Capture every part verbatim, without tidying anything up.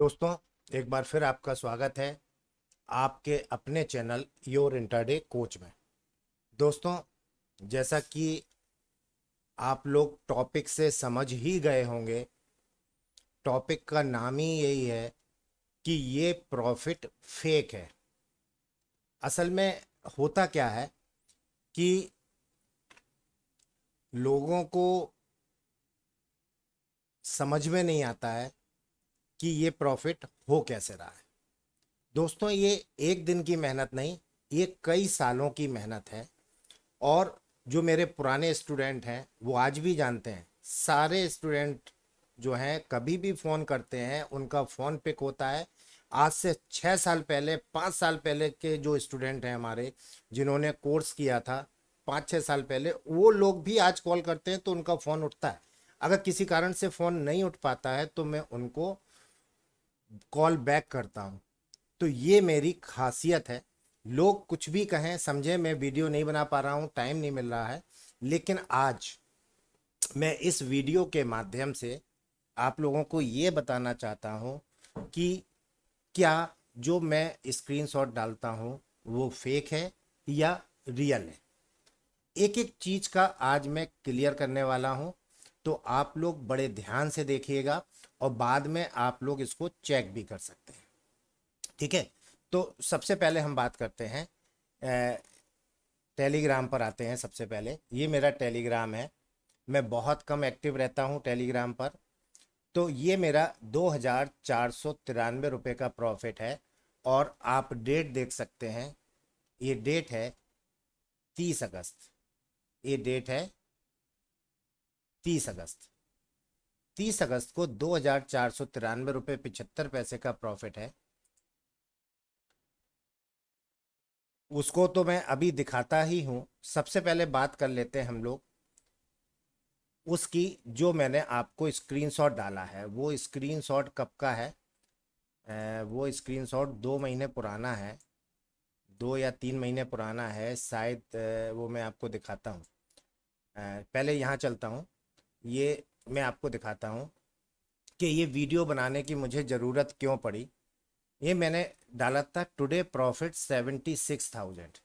दोस्तों एक बार फिर आपका स्वागत है आपके अपने चैनल योर इंट्राडे कोच में। दोस्तों जैसा कि आप लोग टॉपिक से समझ ही गए होंगे, टॉपिक का नाम ही यही है कि ये प्रॉफिट फेक है। असल में होता क्या है कि लोगों को समझ में नहीं आता है कि ये प्रॉफिट हो कैसे रहा है। दोस्तों ये एक दिन की मेहनत नहीं, ये कई सालों की मेहनत है। और जो मेरे पुराने स्टूडेंट हैं वो आज भी जानते हैं, सारे स्टूडेंट जो हैं कभी भी फ़ोन करते हैं उनका फ़ोन पिक होता है। आज से छः साल पहले पाँच साल पहले के जो स्टूडेंट हैं हमारे, जिन्होंने कोर्स किया था पाँच छः साल पहले, वो लोग भी आज कॉल करते हैं तो उनका फ़ोन उठता है। अगर किसी कारण से फ़ोन नहीं उठ पाता है तो मैं उनको कॉल बैक करता हूँ। तो ये मेरी खासियत है। लोग कुछ भी कहें समझे, मैं वीडियो नहीं बना पा रहा हूँ, टाइम नहीं मिल रहा है, लेकिन आज मैं इस वीडियो के माध्यम से आप लोगों को ये बताना चाहता हूँ कि क्या जो मैं स्क्रीनशॉट डालता हूँ वो फेक है या रियल है। एक एक चीज़ का आज मैं क्लियर करने वाला हूँ, तो आप लोग बड़े ध्यान से देखिएगा और बाद में आप लोग इसको चेक भी कर सकते हैं, ठीक है। तो सबसे पहले हम बात करते हैं, टेलीग्राम पर आते हैं। सबसे पहले ये मेरा टेलीग्राम है, मैं बहुत कम एक्टिव रहता हूँ टेलीग्राम पर। तो ये मेरा दो हज़ार चार सौ तिरानवे रुपये का प्रॉफिट है और आप डेट देख सकते हैं। ये डेट है तीस अगस्त, ये डेट है तीस अगस्त। तीस अगस्त को दो हजार चार सौ तिरानवे रुपये पिछहत्तर पैसे का प्रॉफिट है। उसको तो मैं अभी दिखाता ही हूँ। सबसे पहले बात कर लेते हैं हम लोग उसकी, जो मैंने आपको स्क्रीनशॉट डाला है। वो स्क्रीनशॉट कब का है? वो स्क्रीनशॉट दो महीने पुराना है, दो या तीन महीने पुराना है शायद। वो मैं आपको दिखाता हूँ, पहले यहाँ चलता हूँ। ये मैं आपको दिखाता हूँ कि ये वीडियो बनाने की मुझे ज़रूरत क्यों पड़ी। ये मैंने डाला था today profit seventy six thousand,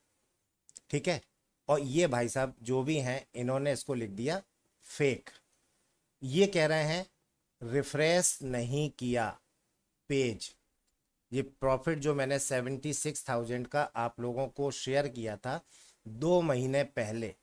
ठीक है। और ये भाई साहब जो भी हैं इन्होंने इसको लिख दिया फेक। ये कह रहे हैं रिफ्रेश नहीं किया पेज। ये प्रॉफिट जो मैंने सेवेंटी सिक्स थाउजेंड का आप लोगों को शेयर किया था दो महीने पहले,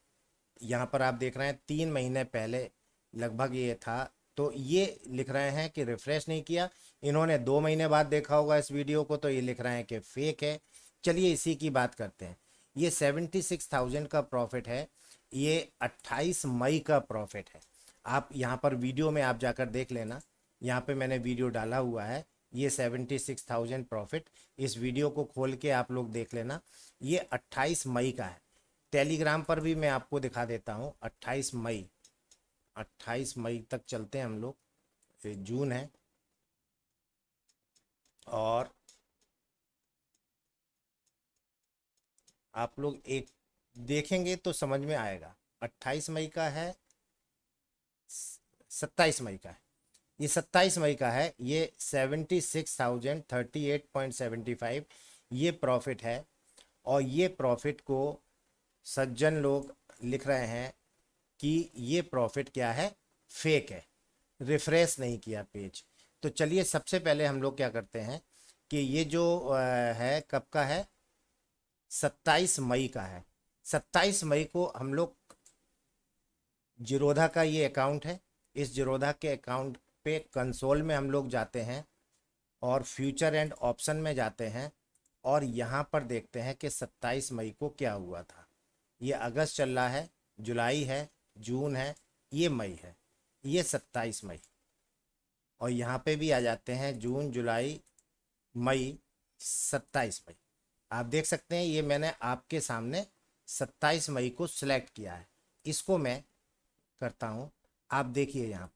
यहाँ पर आप देख रहे हैं तीन महीने पहले लगभग ये था। तो ये लिख रहे हैं कि रिफ्रेश नहीं किया। इन्होंने दो महीने बाद देखा होगा इस वीडियो को, तो ये लिख रहे हैं कि फेक है। चलिए इसी की बात करते हैं। ये सेवेंटी सिक्स थाउजेंड का प्रॉफिट है, ये अट्ठाईस मई का प्रॉफिट है। आप यहाँ पर वीडियो में आप जाकर देख लेना, यहाँ पे मैंने वीडियो डाला हुआ है। ये सेवेंटी सिक्स थाउजेंड प्रॉफिट, इस वीडियो को खोल के आप लोग देख लेना। ये अट्ठाईस मई का है। टेलीग्राम पर भी मैं आपको दिखा देता हूँ। अट्ठाईस मई अट्ठाईस मई तक चलते हैं हम लोग। फिर जून है और आप लोग एक देखेंगे तो समझ में आएगा। अट्ठाईस मई का है, सत्ताईस मई का है, ये सत्ताईस मई का है। ये seventy six thousand thirty eight point seventy five ये प्रॉफिट है। और ये प्रॉफिट को सज्जन लोग लिख रहे हैं कि ये प्रॉफिट क्या है, फेक है, रिफ्रेश नहीं किया पेज। तो चलिए सबसे पहले हम लोग क्या करते हैं कि ये जो है कब का है, सत्ताईस मई का है। सत्ताईस मई को हम लोग, जिरोधा का ये अकाउंट है, इस जिरोधा के अकाउंट पे कंसोल में हम लोग जाते हैं और फ्यूचर एंड ऑप्शन में जाते हैं और यहाँ पर देखते हैं कि सत्ताईस मई को क्या हुआ था। ये अगस्त चल रहा है, जुलाई है, जून है, ये मई है, ये सत्ताईस मई। और यहाँ पे भी आ जाते हैं जून, जुलाई, मई, सत्ताईस मई। आप देख सकते हैं ये मैंने आपके सामने सत्ताईस मई को सिलेक्ट किया है। इसको मैं करता हूँ, आप देखिए यहाँ,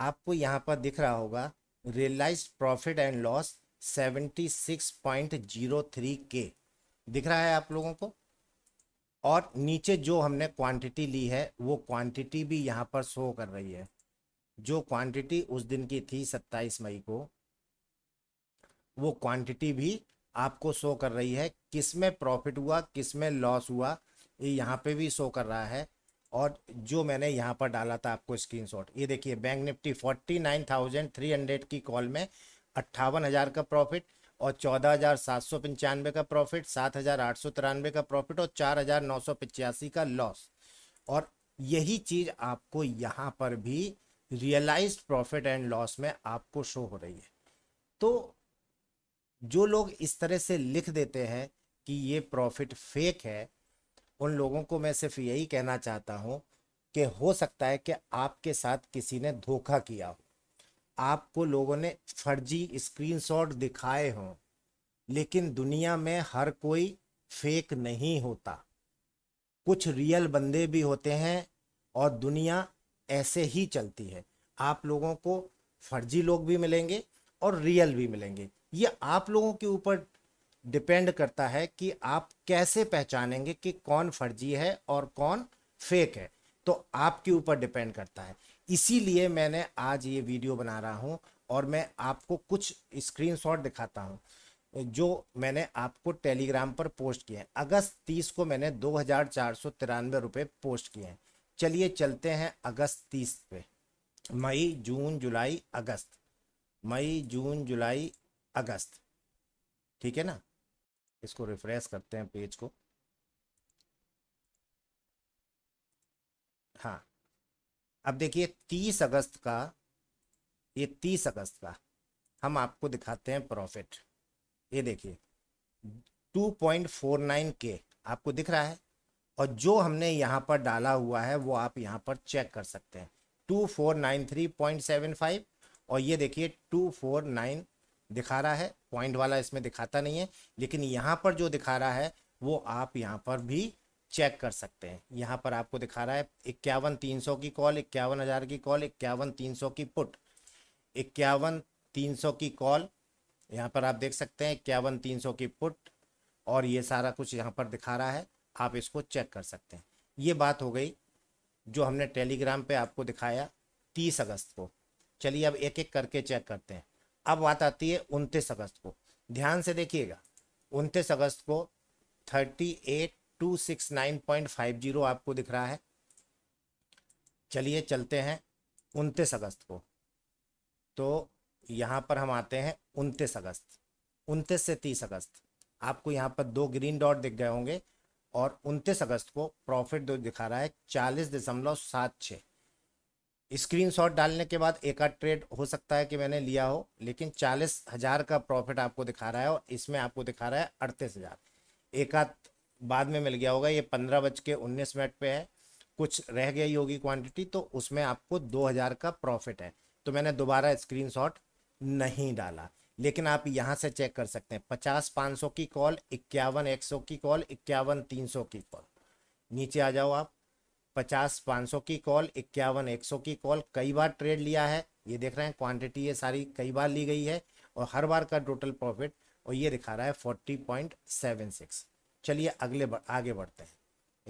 आपको यहाँ पर दिख रहा होगा realised profit and loss seventy six point zero three के, दिख रहा है आप लोगों को। और नीचे जो हमने क्वांटिटी ली है वो क्वांटिटी भी यहाँ पर शो कर रही है, जो क्वांटिटी उस दिन की थी सत्ताईस मई को। वो क्वांटिटी भी आपको शो कर रही है, किस में प्रॉफिट हुआ किस में लॉस हुआ ये यहाँ पे भी शो कर रहा है। और जो मैंने यहाँ पर डाला था आपको स्क्रीनशॉट, ये देखिए Bank Nifty forty nine thousand three hundred की कॉल में अट्ठावन हज़ार का प्रॉफिट और चौदह हज़ार सात सौ पंचानवे का प्रॉफिट, सात हज़ार आठ सौ तिरानवे का प्रॉफिट और चार हज़ार नौ सौ पचासी का लॉस। और यही चीज़ आपको यहाँ पर भी रियलाइज्ड प्रॉफिट एंड लॉस में आपको शो हो रही है। तो जो लोग इस तरह से लिख देते हैं कि ये प्रॉफिट फेक है, उन लोगों को मैं सिर्फ यही कहना चाहता हूँ कि हो सकता है कि आपके साथ किसी ने धोखा किया हो, आपको लोगों ने फर्जी स्क्रीनशॉट दिखाए हों, लेकिन दुनिया में हर कोई फेक नहीं होता, कुछ रियल बंदे भी होते हैं और दुनिया ऐसे ही चलती है। आप लोगों को फर्जी लोग भी मिलेंगे और रियल भी मिलेंगे, ये आप लोगों के ऊपर डिपेंड करता है कि आप कैसे पहचानेंगे कि कौन फर्जी है और कौन फेक है, तो आपके ऊपर डिपेंड करता है। इसीलिए मैंने आज ये वीडियो बना रहा हूँ और मैं आपको कुछ स्क्रीनशॉट दिखाता हूँ जो मैंने आपको टेलीग्राम पर पोस्ट किए हैं। अगस्त तीस को मैंने दो हज़ार चार सौ तिरानवे रुपये पोस्ट किए हैं। चलिए चलते हैं अगस्त तीस पे। मई जून जुलाई अगस्त, मई जून जुलाई अगस्त, ठीक है ना। इसको रिफ्रेश करते हैं पेज को। हाँ, अब देखिए तीस अगस्त का, ये तीस अगस्त का हम आपको दिखाते हैं प्रॉफिट। ये देखिए टू पॉइंट फोर नाइन के आपको दिख रहा है और जो हमने यहाँ पर डाला हुआ है वो आप यहाँ पर चेक कर सकते हैं two four nine three point seven five. और ये देखिए टू फोर नाइन दिखा रहा है, पॉइंट वाला इसमें दिखाता नहीं है, लेकिन यहाँ पर जो दिखा रहा है वो आप यहाँ पर भी चेक कर सकते हैं। यहाँ पर आपको दिखा रहा है इक्यावन तीन सौ की कॉल, इक्यावन हज़ार की कॉल, इक्यावन तीन सौ की पुट, इक्यावन तीन सौ की कॉल, यहाँ पर आप देख सकते हैं इक्यावन तीन सौ की पुट, और ये सारा कुछ यहाँ पर दिखा रहा है, आप इसको चेक कर सकते हैं। ये बात हो गई जो हमने टेलीग्राम पे आपको दिखाया तीस अगस्त को। चलिए अब एक एक करके चेक करते हैं। अब बात आती है उनतीस अगस्त को, ध्यान से देखिएगा। उनतीस अगस्त को thirty eight two six nine point five zero आपको दिख रहा है। चलिए चलते हैं उनतीस अगस्त को, तो यहाँ पर हम आते हैं उनतीस अगस्त। उनतीस से तीस अगस्त आपको यहाँ पर दो ग्रीन डॉट दिख गए होंगे और उनतीस अगस्त को प्रॉफिट जो दिखा रहा है चालीस दशमलव सात छः। स्क्रीनशॉट डालने के बाद एक आध ट्रेड हो सकता है कि मैंने लिया हो, लेकिन चालीस हज़ार का प्रॉफिट आपको दिखा रहा है और इसमें आपको दिखा रहा है अड़तीस हज़ार। एक आध बाद में मिल गया होगा, ये पंद्रह बज के उन्नीस मिनट पे है, कुछ रह गई होगी क्वांटिटी, तो उसमें आपको दो हज़ार का प्रॉफिट है, तो मैंने दोबारा स्क्रीनशॉट नहीं डाला, लेकिन आप यहाँ से चेक कर सकते हैं पचास पाँच सौ की कॉल, इक्यावन एक सौ की कॉल, इक्यावन तीन सौ की कॉल। नीचे आ जाओ आप, पचास पाँच सौ की कॉल, इक्यावन एक सौ की कॉल, कई बार ट्रेड लिया है, ये देख रहे हैं क्वांटिटी ये सारी कई बार ली गई है और हर बार का टोटल प्रॉफिट, और ये दिखा रहा है फोर्टी पॉइंट सेवन सिक्स। चलिए अगले ब, आगे बढ़ते हैं,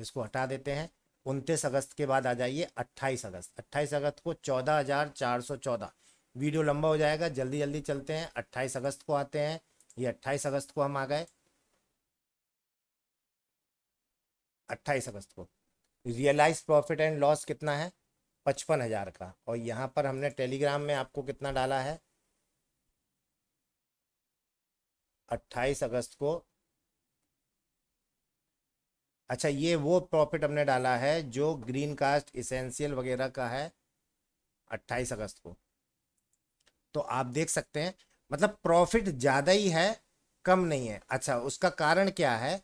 इसको हटा देते हैं। उनतीस अगस्त के बाद आ जाइए अट्ठाईस अगस्त। अट्ठाईस अगस्त को चौदह हज़ार चार सौ चौदह, वीडियो लंबा हो जाएगा, जल्दी जल्दी चलते हैं। अट्ठाईस अगस्त को आते हैं, ये अट्ठाईस अगस्त को हम आ गए। अट्ठाईस अगस्त को रियलाइज प्रॉफिट एंड लॉस कितना है, पचपन हज़ार का, और यहाँ पर हमने टेलीग्राम में आपको कितना डाला है अट्ठाईस अगस्त को। अच्छा, ये वो प्रॉफिट हमने डाला है जो ग्रीन कास्ट इसेंशियल वगैरह का है अट्ठाईस अगस्त को, तो आप देख सकते हैं मतलब प्रॉफिट ज़्यादा ही है, कम नहीं है। अच्छा, उसका कारण क्या है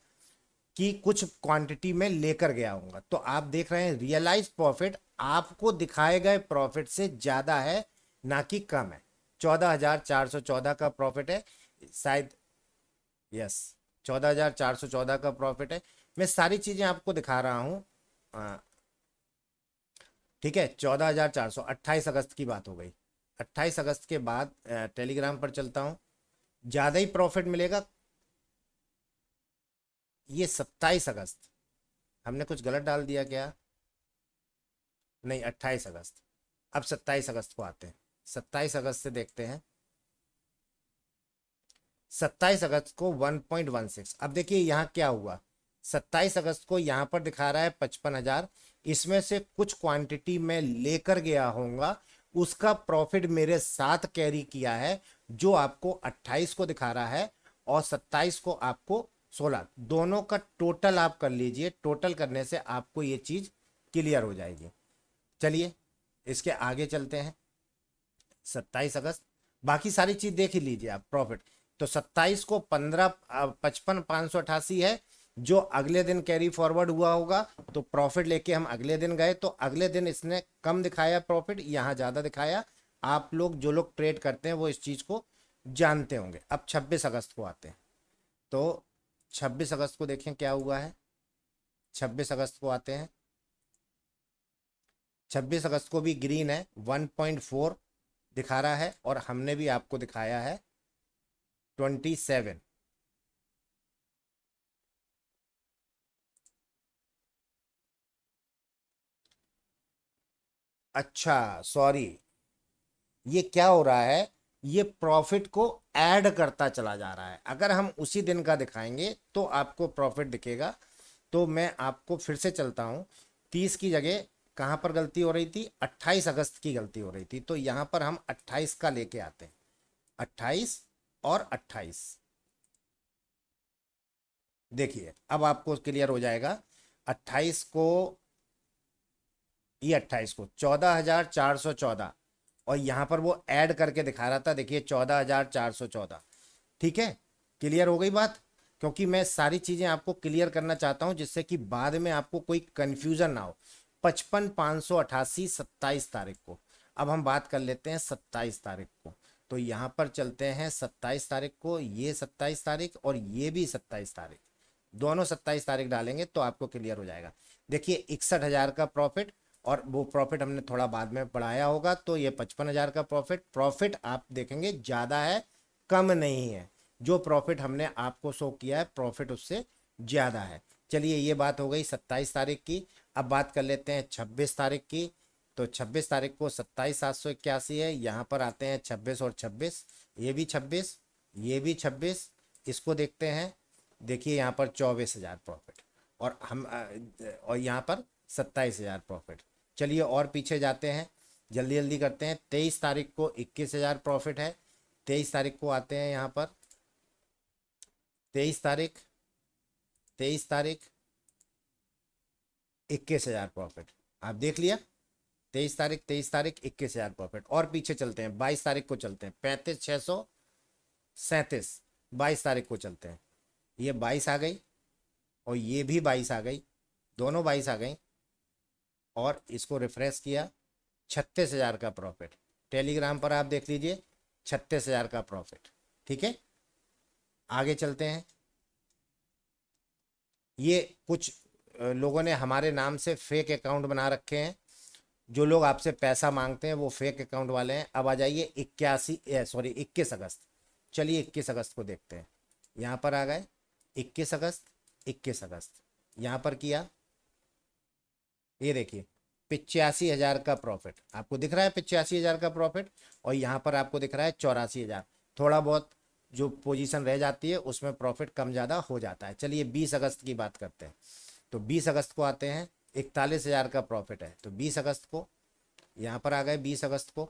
कि कुछ क्वांटिटी में लेकर गया होगा, तो आप देख रहे हैं रियलाइज प्रॉफिट आपको दिखाए गए प्रॉफिट से ज़्यादा है, ना कि कम है। चौदह हज़ार चार सौ चौदह का प्रॉफिट है शायद, यस चौदह हज़ार चार सौ चौदह का प्रॉफिट है। मैं सारी चीज़ें आपको दिखा रहा हूँ, ठीक है। चौदह हज़ार चार सौ अट्ठाईस अगस्त की बात हो गई। अट्ठाईस अगस्त के बाद टेलीग्राम पर चलता हूँ, ज़्यादा ही प्रॉफिट मिलेगा। ये सत्ताईस अगस्त, हमने कुछ गलत डाल दिया क्या? नहीं, अट्ठाईस अगस्त। अब सत्ताईस अगस्त को आते हैं, सत्ताईस अगस्त से देखते हैं। सत्ताईस अगस्त को वन पॉइंट वन सिक्स। अब देखिए यहाँ क्या हुआ, सत्ताईस अगस्त को यहाँ पर दिखा रहा है पचपन हजार, इसमें से कुछ क्वांटिटी मैं लेकर गया होऊंगा, उसका प्रॉफिट मेरे साथ कैरी किया है जो आपको अट्ठाईस को दिखा रहा है और सत्ताईस को आपको सोलह, दोनों का टोटल आप कर लीजिए। टोटल करने से आपको ये चीज क्लियर हो जाएगी। चलिए इसके आगे चलते हैं। सत्ताईस अगस्त बाकी सारी चीज देख ही लीजिए आप प्रॉफिट। तो सत्ताईस को पंद्रह पचपन पाँच सौ अठासी है जो अगले दिन कैरी फॉरवर्ड हुआ होगा, तो प्रॉफिट लेके हम अगले दिन गए तो अगले दिन इसने कम दिखाया प्रॉफिट, यहाँ ज़्यादा दिखाया। आप लोग जो लोग ट्रेड करते हैं वो इस चीज़ को जानते होंगे। अब छब्बीस अगस्त को आते हैं, तो छब्बीस अगस्त को देखें क्या हुआ है। छब्बीस अगस्त को आते हैं, छब्बीस अगस्त को भी ग्रीन है, वन पॉइंट फोर दिखा रहा है और हमने भी आपको दिखाया है ट्वेंटी सेवन। अच्छा सॉरी, ये क्या हो रहा है, ये प्रॉफिट को ऐड करता चला जा रहा है। अगर हम उसी दिन का दिखाएंगे तो आपको प्रॉफिट दिखेगा। तो मैं आपको फिर से चलता हूँ, तीस की जगह कहाँ पर गलती हो रही थी, अट्ठाईस अगस्त की गलती हो रही थी। तो यहाँ पर हम अट्ठाईस का लेके आते हैं, अट्ठाईस और अट्ठाईस। देखिए अब आपको क्लियर हो जाएगा। अट्ठाईस को, ये अट्ठाईस को चौदह हजार चार सौ चौदह और यहाँ पर वो ऐड करके दिखा रहा था, देखिए चौदह हजार चार सौ चौदह। ठीक है, क्लियर हो गई बात, क्योंकि मैं सारी चीजें आपको क्लियर करना चाहता हूँ जिससे कि बाद में आपको कोई कन्फ्यूजन ना हो। पचपन पाँच सौ अट्ठासी सत्ताईस तारीख को। अब हम बात कर लेते हैं सत्ताईस तारीख को, तो यहाँ पर चलते हैं सत्ताईस तारीख को। ये सत्ताईस तारीख और ये भी सत्ताईस तारीख, दोनों सत्ताईस तारीख डालेंगे तो आपको क्लियर हो जाएगा। देखिए इकसठ हजार का प्रॉफिट, और वो प्रॉफिट हमने थोड़ा बाद में बढ़ाया होगा, तो ये पचपन हजार का प्रॉफिट। प्रॉफिट आप देखेंगे ज़्यादा है, कम नहीं है। जो प्रॉफिट हमने आपको शो किया है प्रॉफिट उससे ज़्यादा है। चलिए ये बात हो गई सत्ताईस तारीख की। अब बात कर लेते हैं छब्बीस तारीख की। तो छब्बीस तारीख को सत्ताईस सात सौ इक्यासी है, यहाँ पर आते हैं छब्बीस और छब्बीस, ये भी छब्बीस, ये भी छब्बीस। इसको देखते हैं, देखिए यहाँ पर चौबीस हजार प्रॉफिट और हम और यहाँ पर सत्ताईस हजार प्रॉफिट। चलिए और पीछे जाते हैं, जल्दी जल्दी करते हैं। तेईस तारीख को इक्कीस हजार प्रॉफिट है। तेईस तारीख को आते हैं यहाँ पर, तेईस तारीख तेईस तारीख इक्कीस हजार प्रॉफिट। आप देख लिया, तेईस तारीख तेईस तारीख इक्कीस हजार प्रॉफिट। और पीछे चलते हैं, बाईस तारीख को चलते हैं, पैंतीस छः सौ सैंतीस। बाईस तारीख को चलते हैं, ये बाईस आ गई और ये भी बाईस आ गई, दोनों बाईस आ गई। और इसको रिफ्रेश किया, छत्तीस हजार का प्रॉफिट। टेलीग्राम पर आप देख लीजिए, छत्तीस हजार का प्रॉफिट। ठीक है, आगे चलते हैं। ये कुछ लोगों ने हमारे नाम से फेक अकाउंट बना रखे हैं, जो लोग आपसे पैसा मांगते हैं वो फेक अकाउंट वाले हैं। अब आ जाइए इक्यासी सॉरी इक्कीस अगस्त। चलिए इक्कीस अगस्त को देखते हैं। यहाँ पर आ गए इक्कीस अगस्त, इक्कीस अगस्त यहाँ पर किया, ये देखिए पिचासी हजार का प्रॉफिट। आपको दिख रहा है पिचासी हजार का प्रॉफिट, और यहाँ पर आपको दिख रहा है चौरासी हजार। थोड़ा बहुत जो पोजीशन रह जाती है उसमें प्रॉफिट कम ज़्यादा हो जाता है। चलिए बीस अगस्त की बात करते हैं। तो बीस अगस्त को आते हैं, इकतालीस हजार का प्रॉफिट है। तो बीस अगस्त को यहाँ पर आ गए, बीस अगस्त को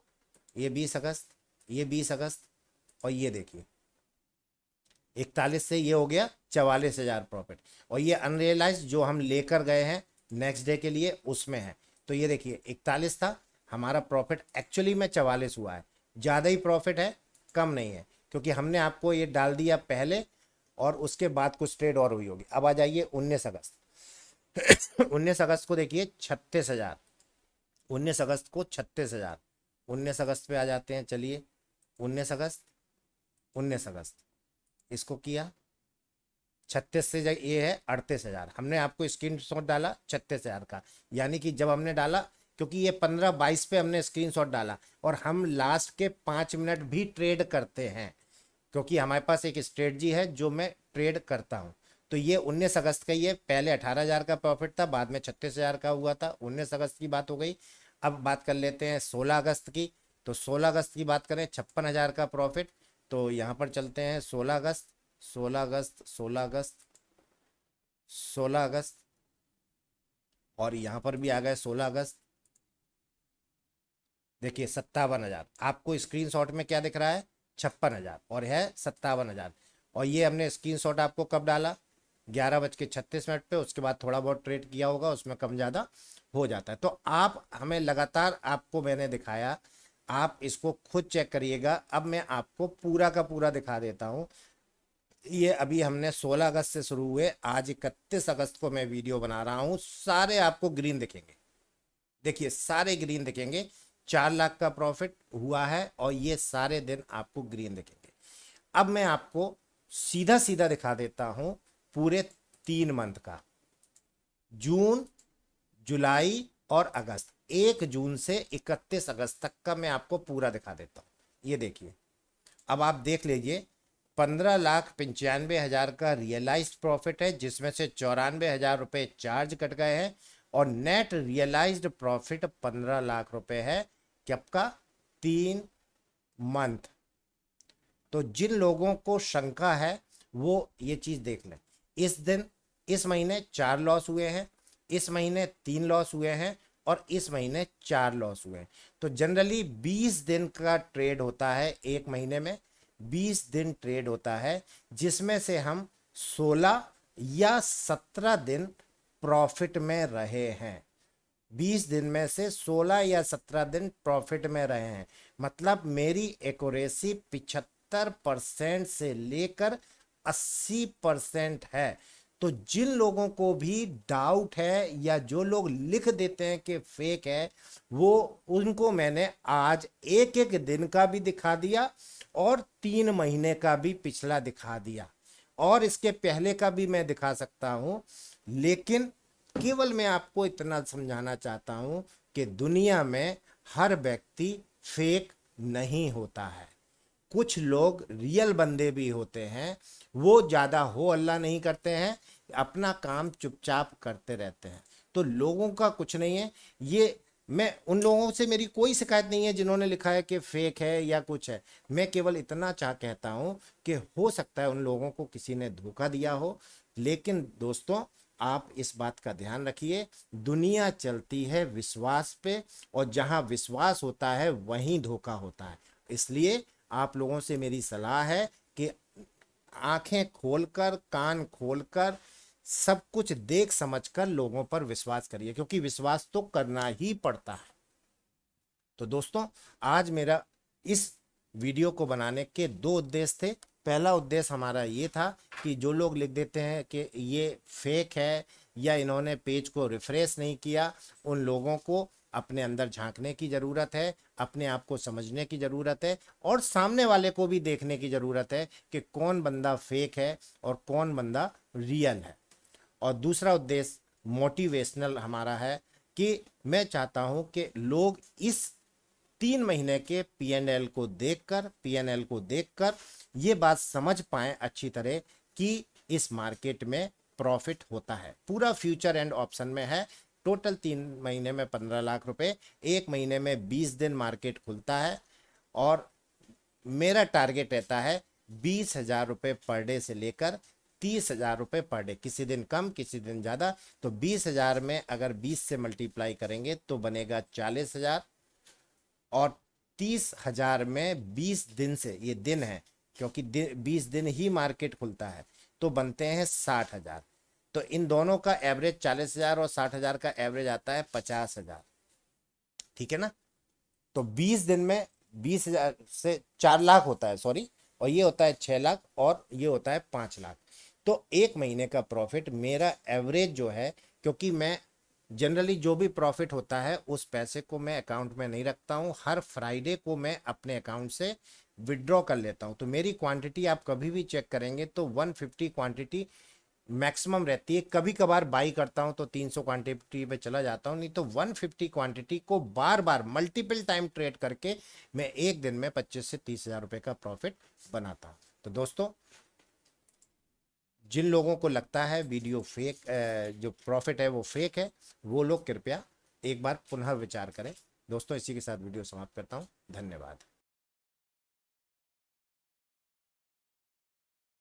ये बीस अगस्त, ये बीस अगस्त, और ये देखिए इकतालीस से ये हो गया चवालीस हजार प्रॉफिट। और ये अनरियलाइज जो हम लेकर गए हैं नेक्स्ट डे के लिए उसमें है। तो ये देखिए इकतालीस था हमारा प्रॉफिट, एक्चुअली में चवालीस हुआ है। ज़्यादा ही प्रॉफिट है, कम नहीं है, क्योंकि हमने आपको ये डाल दिया पहले और उसके बाद कुछ ट्रेड और हुई होगी। अब आ जाइए उन्नीस अगस्त। उन्नीस अगस्त को देखिए छत्तीस हजार, उन्नीस अगस्त को छत्तीस हजार। उन्नीस अगस्त पे आ जाते हैं। चलिए उन्नीस अगस्त, उन्नीस अगस्त इसको किया, छत्तीस से ये है अड़तीस हजार। हमने आपको स्क्रीनशॉट डाला छत्तीस हजार का, यानी कि जब हमने डाला, क्योंकि ये पंद्रह बाईस पे हमने स्क्रीनशॉट डाला और हम लास्ट के पाँच मिनट भी ट्रेड करते हैं, क्योंकि हमारे पास एक स्ट्रेटजी है जो मैं ट्रेड करता हूँ। तो ये उन्नीस अगस्त का ही है, पहले अठारह हजार का प्रॉफिट था, बाद में छत्तीस हजार का हुआ था। उन्नीस अगस्त की बात हो गई। अब बात कर लेते हैं सोलह अगस्त की। तो सोलह अगस्त की बात करें, छप्पन हजार का प्रॉफिट। तो यहाँ पर चलते हैं सोलह अगस्त, सोलह अगस्त, सोलह अगस्त, सोलह अगस्त, और यहाँ पर भी आ गए सोलह अगस्त। देखिए सत्तावन हज़ार, आपको स्क्रीनशॉट में क्या दिख रहा है, छप्पन हज़ार, और है सत्तावन हज़ार। और ये हमने स्क्रीनशॉट आपको कब डाला, ग्यारह बज के छत्तीस मिनट पे। उसके बाद थोड़ा बहुत ट्रेड किया होगा, उसमें कम ज़्यादा हो जाता है। तो आप हमें लगातार, आपको मैंने दिखाया, आप इसको खुद चेक करिएगा। अब मैं आपको पूरा का पूरा दिखा देता हूँ। ये अभी हमने सोलह अगस्त से शुरू हुए, आज इकतीस अगस्त को मैं वीडियो बना रहा हूँ। सारे आपको ग्रीन दिखेंगे, देखिए सारे ग्रीन दिखेंगे। चार लाख का प्रॉफिट हुआ है और ये सारे दिन आपको ग्रीन दिखेंगे। अब मैं आपको सीधा सीधा दिखा देता हूँ पूरे तीन मंथ का, जून, जुलाई और अगस्त। एक जून से इकतीस अगस्त तक का मैं आपको पूरा दिखा देता हूँ। ये देखिए, अब आप देख लीजिए, पंद्रह लाख पंचानवे हज़ार का रियलाइज्ड प्रॉफिट है, जिसमें से चौरानवे हज़ार रुपये चार्ज कट गए हैं, और नेट रियलाइज्ड प्रॉफिट पंद्रह लाख रुपए है कब का, तीन मंथ। तो जिन लोगों को शंका है वो ये चीज़ देख लें। इस दिन, इस महीने चार लॉस हुए हैं, इस महीने तीन लॉस हुए हैं, और इस महीने चार लॉस हुए हैं। तो जनरली बीस दिन का ट्रेड होता है, एक महीने में बीस दिन ट्रेड होता है, जिसमें से हम सोलह या सत्रह दिन प्रॉफिट में रहे हैं। बीस दिन में से सोलह या सत्रह दिन प्रॉफिट में रहे हैं, मतलब मेरी एक्यूरेसी पचहत्तर परसेंट से लेकर अस्सी परसेंट है। तो जिन लोगों को भी डाउट है, या जो लोग लिख देते हैं कि फेक है, वो उनको मैंने आज एक एक दिन का भी दिखा दिया और तीन महीने का भी पिछला दिखा दिया, और इसके पहले का भी मैं दिखा सकता हूँ। लेकिन केवल मैं आपको इतना समझाना चाहता हूँ कि दुनिया में हर व्यक्ति फेक नहीं होता है, कुछ लोग रियल बंदे भी होते हैं। वो ज़्यादा हो हल्ला नहीं करते हैं, अपना काम चुपचाप करते रहते हैं। तो लोगों का कुछ नहीं है, ये मैं उन लोगों से मेरी कोई शिकायत नहीं है जिन्होंने लिखा है कि फेक है या कुछ है। मैं केवल इतना चाह कहता हूँ कि हो सकता है उन लोगों को किसी ने धोखा दिया हो। लेकिन दोस्तों, आप इस बात का ध्यान रखिए, दुनिया चलती है विश्वास पे, और जहाँ विश्वास होता है वहीं धोखा होता है। इसलिए आप लोगों से मेरी सलाह है कि आंखें खोलकर, कान खोलकर, सब कुछ देख समझकर लोगों पर विश्वास करिए, क्योंकि विश्वास तो करना ही पड़ता है। तो दोस्तों, आज मेरा इस वीडियो को बनाने के दो उद्देश्य थे। पहला उद्देश्य हमारा ये था कि जो लोग लिख देते हैं कि ये फेक है या इन्होंने पेज को रिफ्रेश नहीं किया, उन लोगों को अपने अंदर झांकने की ज़रूरत है, अपने आप को समझने की ज़रूरत है, और सामने वाले को भी देखने की ज़रूरत है कि कौन बंदा फेक है और कौन बंदा रियल है। और दूसरा उद्देश्य मोटिवेशनल हमारा है कि मैं चाहता हूं कि लोग इस तीन महीने के पी एन एल को देखकर पी एन एल को देखकर ये बात समझ पाएँ अच्छी तरह कि इस मार्केट में प्रॉफिट होता है। पूरा फ्यूचर एंड ऑप्शन में है। टोटल तीन महीने में पंद्रह लाख रुपए, एक महीने में बीस दिन मार्केट खुलता है, और मेरा टारगेट रहता है बीस हज़ार रुपये पर डे से लेकर तीस हज़ार रुपये पर डे, किसी दिन कम किसी दिन ज़्यादा। तो बीस हज़ार में अगर बीस से मल्टीप्लाई करेंगे तो बनेगा चालीस हज़ार, और तीस हज़ार में बीस दिन से, ये दिन है क्योंकि बीस दिन ही मार्केट खुलता है, तो बनते हैं साठ हज़ार। तो इन दोनों का एवरेज चालीस हज़ार और साठ हज़ार का एवरेज आता है पचास हज़ार, ठीक है ना। तो बीस दिन में बीस हज़ार से चार लाख होता है, सॉरी, और ये होता है छह लाख, और ये होता है पाँच लाख। तो एक महीने का प्रॉफिट मेरा एवरेज जो है, क्योंकि मैं जनरली जो भी प्रॉफिट होता है उस पैसे को मैं अकाउंट में नहीं रखता हूँ, हर फ्राइडे को मैं अपने अकाउंट से विड्रॉ कर लेता हूँ। तो मेरी क्वांटिटी आप कभी भी चेक करेंगे तो एक सौ पचास क्वांटिटी मैक्सिमम रहती है। कभी कभार बाई करता हूं तो तीन सौ क्वांटिटी पे चला जाता हूं, नहीं तो एक सौ पचास क्वांटिटी को बार बार मल्टीपल टाइम ट्रेड करके मैं एक दिन में पच्चीस से तीस हज़ार रुपए का प्रॉफिट बनाता हूं। तो दोस्तों, जिन लोगों को लगता है वीडियो फेक, जो प्रॉफिट है वो फेक है, वो लोग कृपया एक बार पुनः विचार करें। दोस्तों, इसी के साथ वीडियो समाप्त करता हूँ। धन्यवाद।